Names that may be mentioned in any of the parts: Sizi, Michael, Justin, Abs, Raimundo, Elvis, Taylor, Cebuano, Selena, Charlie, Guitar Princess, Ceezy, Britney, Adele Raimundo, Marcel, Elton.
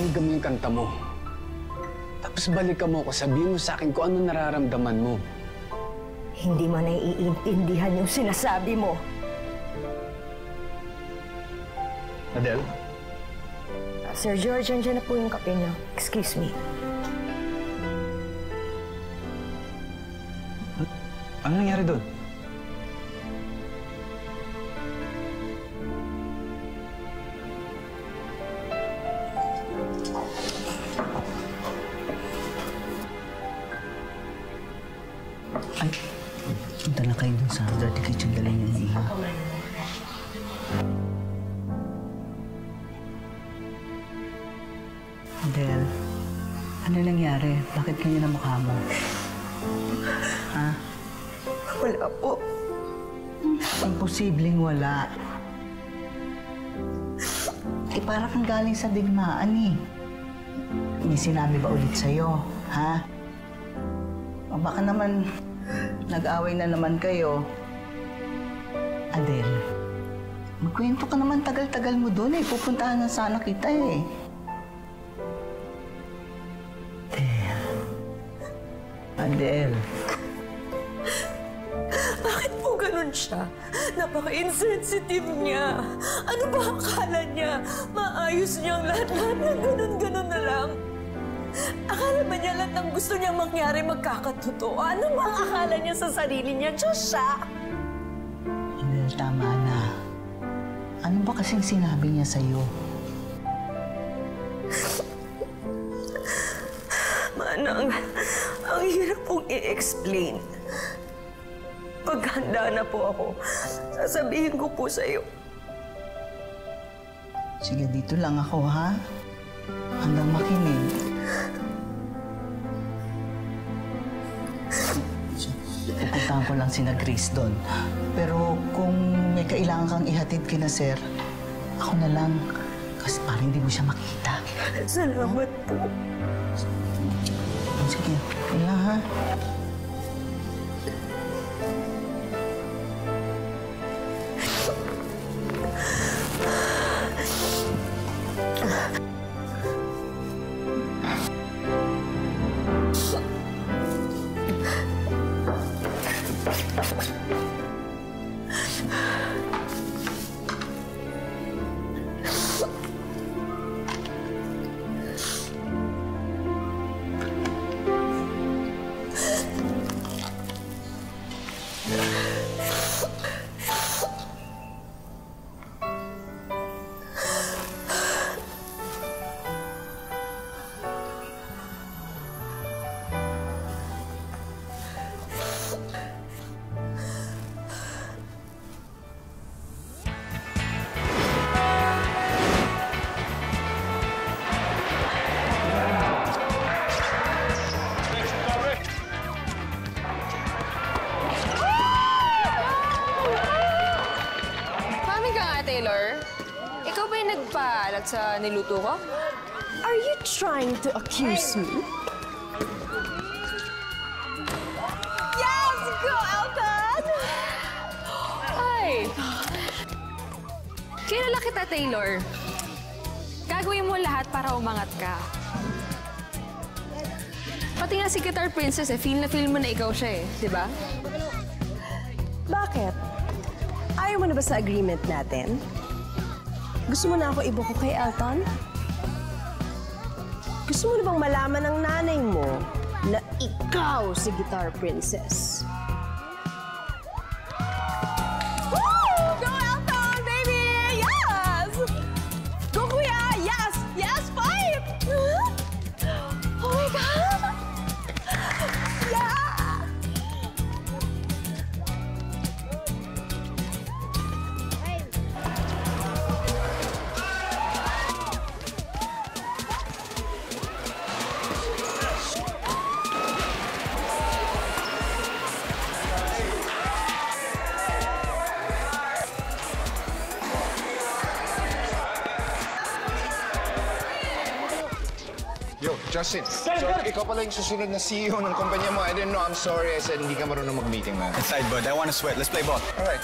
pakinggan mo yung kanta mo. Tapos balikan mo ako, sabihin mo sa akin kung ano nararamdaman mo. Hindi mo naiintindihan yung sinasabi mo. Adele? Sir George, nandiyan na po yung kape niya. Excuse me. Ano nangyari doon? Ay, punta na kayo doon sa dirty kitchen. Dala niyo yung iha. Adele, ano nangyari? Bakit ganyan ang mukha mo? Ha? Wala po. Imposibleng wala. Eh, para kang galing sa digmaan eh. May sinabi ba ulit sa'yo, ha? O baka naman nag-away na naman kayo. Adele, magkwento ka naman tagal-tagal mo doon eh. Pupuntahan na sana kita eh. Adele. Bakit po ganun siya? Napaka-insensitive niya. Ano ba ang akala niya? Maayos niyang lahat-lahat na ganun-ganun na lang. Akala ba niya lahat ng gusto niyang mangyari magkakatotoo? Ano ba ang akala niya sa sarili niya? Diyos siya! Adele, tama na. Ano ba kasing sinabi niya sa'yo? Manang, ang hirap pong i-explain. Paghanda na po ako, sasabihin ko po sa'yo. Sige, dito lang ako, ha? Hanggang makinig. Pupuntahan ko lang sina Grace doon. Pero kung may kailangan kang ihatid kina Sir, ako na lang. Kasi parang hindi mo siya makita. Salamat po. Sige, wala ha. Sa niluto ko? Are you trying to accuse me? Yes! Go, Elton! Ay! Kilala kita, Taylor. Gagawin mo lahat para umangat ka. Pati nga si Guitar Princess, eh, feel na feel mo na ikaw siya eh. Diba? Bakit? Ayaw mo na ba sa agreement natin? Gusto mo na ako ibuko kay Elton? Gusto mo na bang malaman ng nanay mo na ikaw si Guitar Princess? Woo! Go Elton, baby! Yes! Go kuya! Yes! Yes, fight! Oh my God! Yeah! Justin, sorry, ikaw pala yung susunod na CEO ng kumpanya mo. I didn't know. I'm sorry. I said hindi ka marunong mag-meeting, man. Aside, bud. I want to sweat. Let's play ball. All right.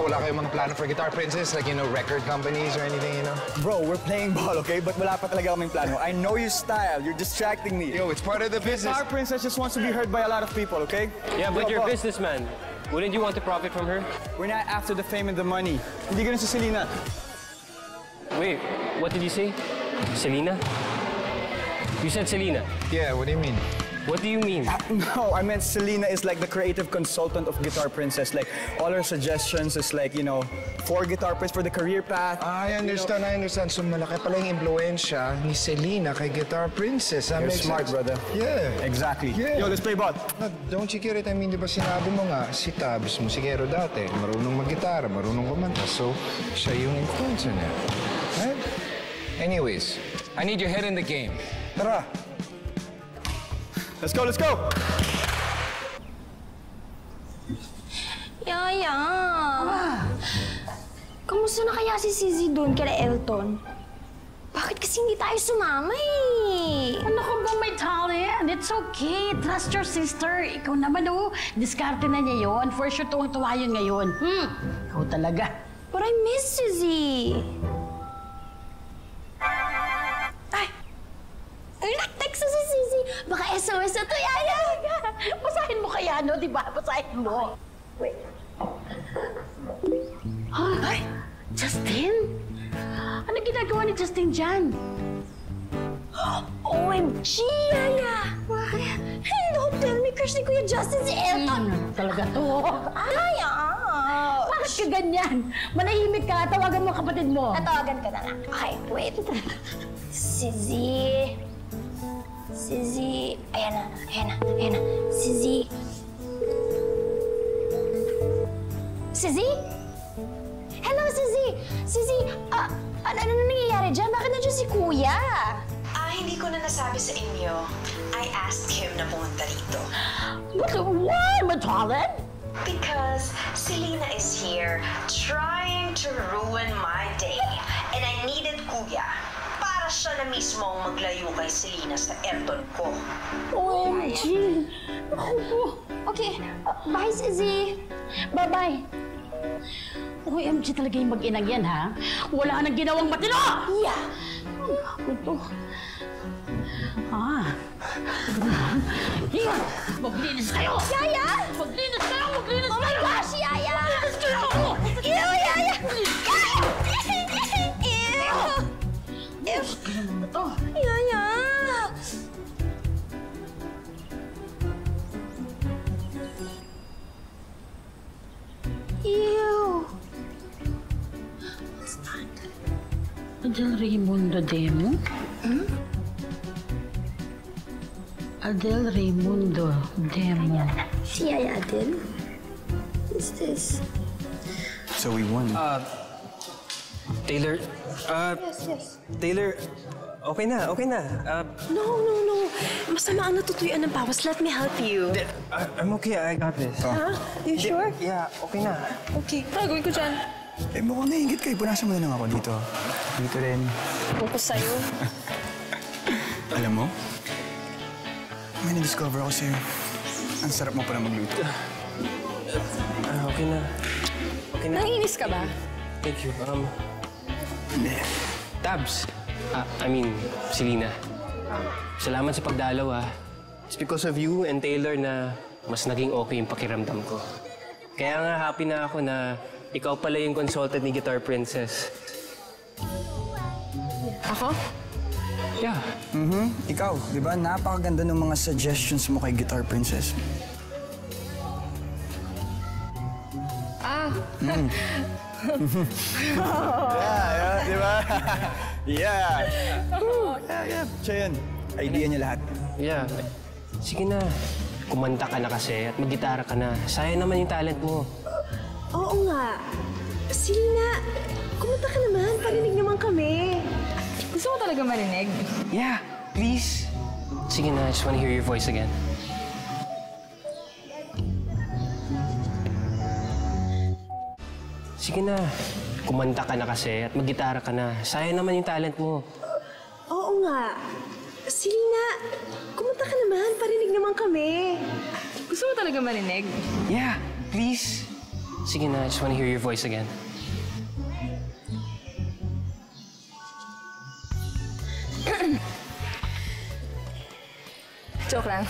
know, wala kayong mga plano for Guitar Princess? Like, you know, record companies or anything, you know? Bro, we're playing ball, okay? But wala pa talaga kaming plano. I know your style. You're distracting me. Yo, it's part of the business. Guitar Princess just wants to be heard by a lot of people, okay? Yeah, but you're a businessman. Wouldn't you want to profit from her? We're not after the fame and the money. Hindi ganun si Selena. Wait, what did you say? Selena? You said Selena? Yeah, what do you mean? What do you mean? No, I meant Selena is like the creative consultant of Guitar Princess. Like, all her suggestions is like, you know, for Guitar Princess, for the career path. I understand, you know. I understand. So, malaki pala yung influensya ni Selena kay Guitar Princess. That makes smart, sense. Brother. Yeah. Exactly. Yeah. Yo, let's play ball. No, don't you get it? I mean, diba sinabi mo nga, si Tabs, musikero dati, marunong mag-gitara, marunong kumanta. So, siya yung influencer niya. Right? Anyways, I need your head in the game. Tara. Let's go, let's go! Yaya! Ah. Kamusta na kaya si Sizi doon kay Elton? Bakit kasi hindi tayo sumama eh? Ano kung ba may Charlie? And it's okay. Trust your sister. Ikaw naman oh. Diskarte na niya yun. For sure tuwang-tuwa yun ngayon. Hmm. Ikaw talaga. But I miss Sizi. Baka SOS na to, Yaya! Basahin mo kaya, no? Diba? Basahin mo. Wait. Ay! Justin? Ano ginagawa ni Justin dyan? OMG, Yaya! Bakit? Hey, don't tell me, crush ni Kuya Justin si Elton. Talaga to. Yaya! Bakit ka ganyan? Manahimik ka, tawagan mo kapatid mo. Natawagan ka na lang. Okay, wait. Sizi. Sizi, ayan na, ayan na, ayan na. Sizi. Sizi? Hello, Sizi! Sizi, ano nangyayari dyan? Bakit nandiyan si Kuya? Ah, hindi ko na nasabi sa inyo. I asked him na pumunta rito. But why, Matalin? Because Selena is here trying to ruin my day. And I needed Kuya. Siya na mismo ang maglayo kay Selena sa Elton ko. OMG! Okay, bye, Ceezy. Bye-bye. OMG talaga yung mag-inang yan, ha? Wala nang ginawang matino! Yeah! Ito. Ah. Here! Maglinis kayo! Yaya! Maglinis kayo! Maglinis kayo! Oh my gosh, Yaya! Maglinis kayo! Ew, Yaya! Ew! Kaya naman ito. Yaya! Ew! What's that? Adele Raimundo demo? Hmm? Adele Raimundo demo. Si Yaya Adele? What's this? So we won. Taylor, yes. Taylor, okay na. No. Masama ang natutuyuan ng bawas. Let me help you. I'm okay, I got this. Huh? You sure? Yeah, okay na. Okay, gawin ko dyan. Eh, mukhang nainggit kayo. Punasan mo na lang ako dito. Dito rin. Buko sa'yo. Alam mo, may na-discover ako sa'yo. Ang sarap mo pala magluto. Okay na. Nanginis ka ba? Thank you. Tabs. I mean, Selena. Salamat sa pagdalaw, ah. It's because of you and Taylor na mas naging okay yung pakiramdam ko. Kaya nga happy na ako na ikaw pala yung consultant ni Guitar Princess. Ako? Yeah. Ikaw, di ba? Napakaganda ng mga suggestions mo kay Guitar Princess. Ah. Yeah, di ba? Yeah. Siya yun. Idea niya lahat. Yeah. Sige na. Kumanta ka na kasi at mag-gitara ka na. Sayang naman yung talent mo. Oo nga. Selena, kumanta ka naman. Parinig naman kami. Gusto mo talaga marinig? Yeah, please. Sige na, I just wanna hear your voice again. Sige na, kumanta ka na kasi at mag-gitara ka na. Sayang naman yung talent mo. Oo nga. Selena, kumanta ka naman. Parinig naman kami. Gusto mo talaga marinig? Yeah, please. Sige na, I just want to hear your voice again. Joke lang.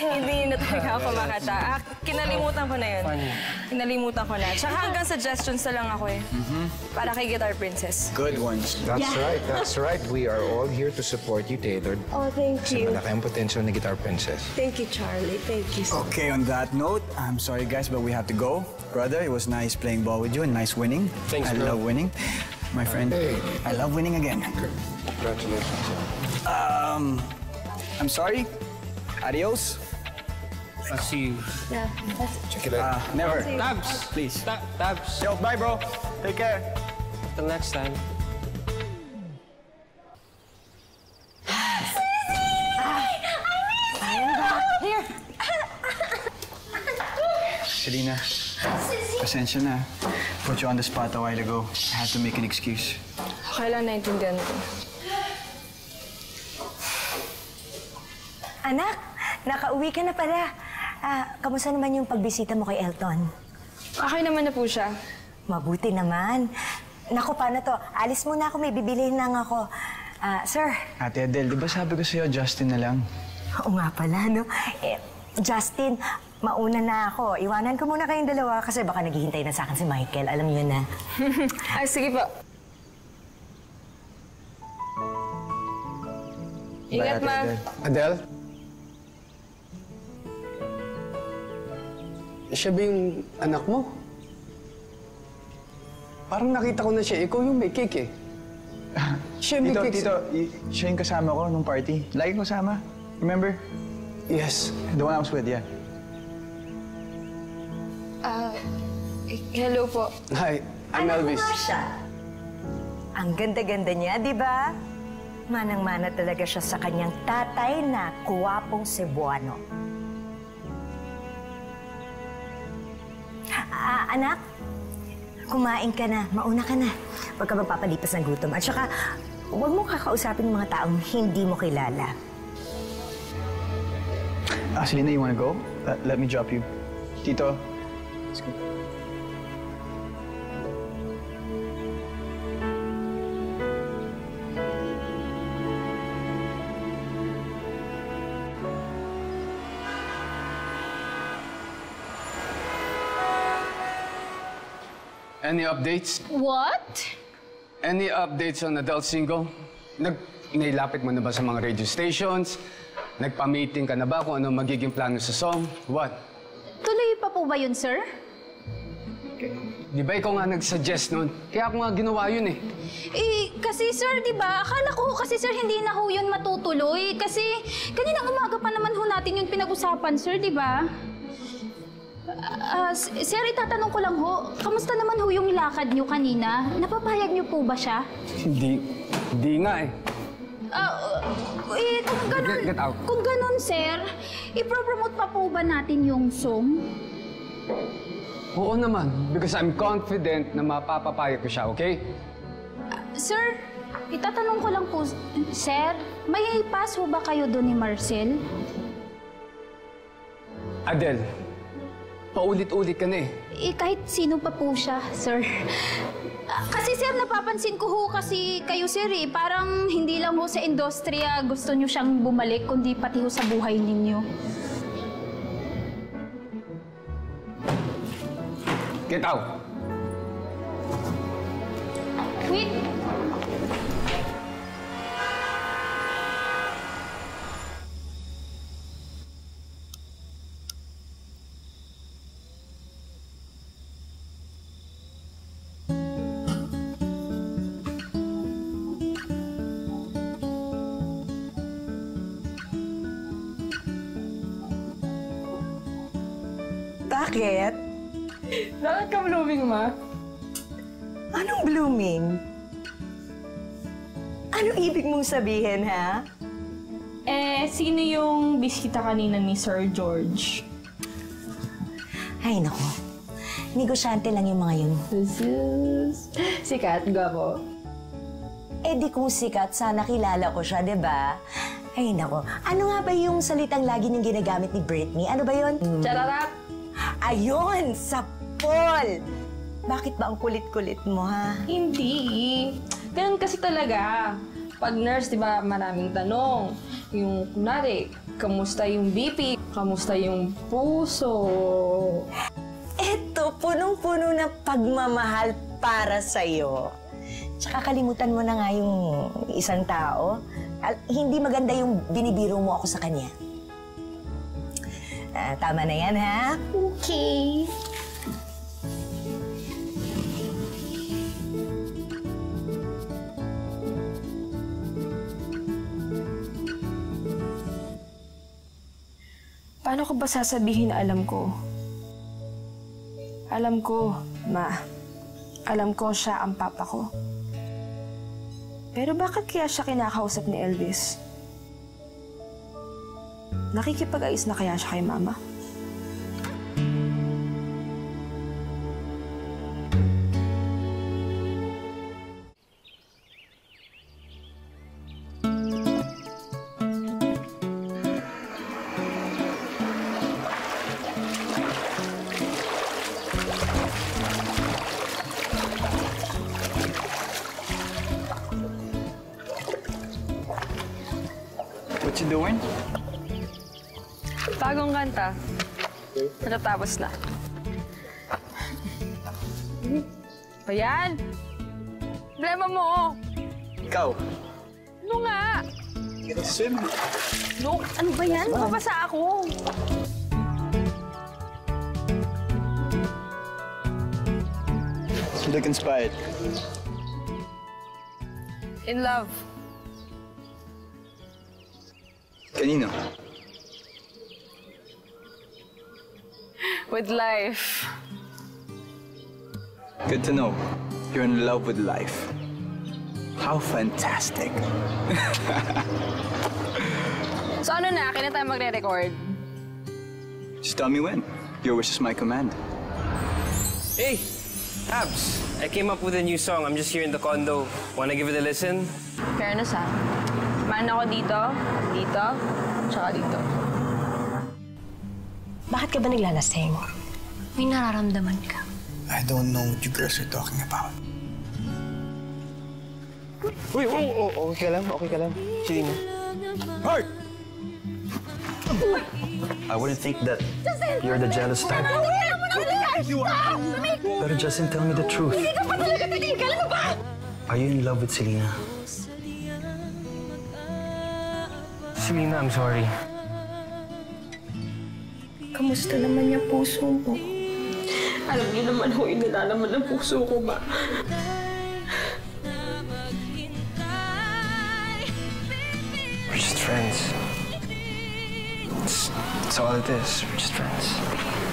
Hindi na talaga ako kumakanta. Ah, kinalimutan ko na yun. Funny. Kinalimutan ko na. Tsaka hanggang suggestions na lang ako eh. Mm-hmm. Para kay Guitar Princess. Good ones. That's right. We are all here to support you, Taylor. Oh, thank you. Kasi malaki ang potential ni Guitar Princess. Thank you, Charlie. Thank you so much. Okay, on that note, I'm sorry guys, but we have to go. Brother, it was nice playing ball with you and nice winning. Thanks, bro. I love winning. My friend, hey. I love winning again. Congratulations. I'm sorry. Adios. I'll see you. Yeah. Check it out. Never. Abs, please. Abs. Yo, bye, bro. Take care. Till next time. Sizi! I miss you! Here. Selena. Sizi. Pasensya na. Put you on the spot a while ago. I had to make an excuse. Okay lang, naintindihan ko. Anak, nakauwi ka na pala. Kamusta naman yung pagbisita mo kay Elton? Okay naman na po siya. Mabuti naman. Naku, paano to? Alis muna ako, may bibilihin lang ako. Sir? Ate Adele, di ba sabi ko sa'yo, Justin na lang? Oo nga pala, no? Eh, Justin, mauna na ako. Iwanan ko muna kayong dalawa kasi baka naghihintay na sa akin si Michael. Alam niyo na. Ay, sige po. Ingat, Ma. Adele? Siya ba yung anak mo? Parang nakita ko na siya. Ikaw yung may cake eh. Siya yung may cake. Tito, siya yung kasama ko nung party. Lagi ko kasama. Remember? Yes. The one I was with, yeah. Hello po. Hi, I'm Elvis. Anak mo siya. Ang ganda-ganda niya, di ba? Manang-mana talaga siya sa kanyang tatay na kuwapong Cebuano. Anak, kumain ka na. Mauna ka na. Huwag ka magpapalipas ng gutom. At saka, huwag mo kakausapin ng mga taong hindi mo kilala. Selena, you wanna go? Let me drop you. Tito, let's go. Any updates? What? Any updates on adult single? Nailapit mo na ba sa mga radio stations? Nagpa-meeting ka na ba kung ano magiging plano sa song? What? Tuloy pa po ba yun, sir? Di ba ikaw nga nag-suggest nun? Kaya ako nga ginawa yun eh. Eh, kasi sir, di ba? Akala ko kasi sir, hindi na ho yun matutuloy. Kasi kaninang umaga pa naman ho natin yung pinag-usapan, sir, di ba? Sir, itatanong ko lang ho, kamusta naman ho yung lakad niyo kanina? Napapayag niyo po ba siya? Hindi nga eh. Kung ganun, sir, ipropromote pa po ba natin yung song? Oo naman, because I'm confident na mapapapayag ko siya, okay? Sir, itatanong ko lang po, sir, may pass ho ba kayo doon ni Marcel? Adele. Paulit-ulit ka na eh. Kahit sino pa po siya, sir. Kasi sir, napapansin ko ho kasi kayo sir eh. Parang hindi lang ho sa industriya gusto nyo siyang bumalik, kundi pati ho sa buhay ninyo. Get out! Wait! Bakit? Bakit ka blooming, Ma? Anong blooming? Anong ibig mong sabihin, ha? Eh, sino yung biskita kanina ni Sir George? Ay, naku. Negosyante lang yung mga yun. Jesus. Sikat, gwapo. Eh, di kung sikat, sana kilala ko siya, di ba? Ay, naku. Ano nga ba yung salitang lagi niyang ginagamit ni Britney? Ano ba yun? Chararat! Ayun, sa Paul! Bakit ba ang kulit-kulit mo, ha? Hindi. Ganun kasi talaga. Pag nurse, di ba, maraming tanong. Yung, kunwari, kamusta yung BP? Kamusta yung puso? Eto, punong-puno na pagmamahal para sa'yo. Tsaka kalimutan mo na nga yung isang tao. Hindi maganda yung binibiro mo ako sa kanya. Tama na yan, ha? Okay. Paano ko ba sasabihin na alam ko? Alam ko, Ma. Alam ko siya ang papa ko. Pero bakit kaya siya kinakausap ni Elvis? Nakikipag-ayos na kaya siya kay Mama? What you doing? Bagong kanta. Natatapos na. Ayan! Problema mo! Ikaw! Ano nga? Get a swim. No, ano ba yan? Mabasa ako. Look inspired. In love. Kanino? With life. Good to know. You're in love with life. How fantastic. So ano na? Kailan tayo magre-record? Just tell me when. Your wish is my command. Hey! Abs! I came up with a new song. I'm just here in the condo. Wanna give it a listen? Fairness, ha? Man ako dito, dito, tsaka dito. Bakit ka ba naglalasing? May nararamdaman ka. I don't know what you girls are talking about. Uy, okay ka lang, okay ka lang. Chilling mo. Hey! I wouldn't think that Justin, you're the jealous type. Pero Justin, tell me the truth. Hindi ka pa talaga tinigal, ano ba? Are you in love with Selena? Selena, I'm sorry. Kamusta naman yung puso mo? Alam niyo naman ho, inilalaman ang puso ko ba? We're just friends. That's all it is. We're just friends.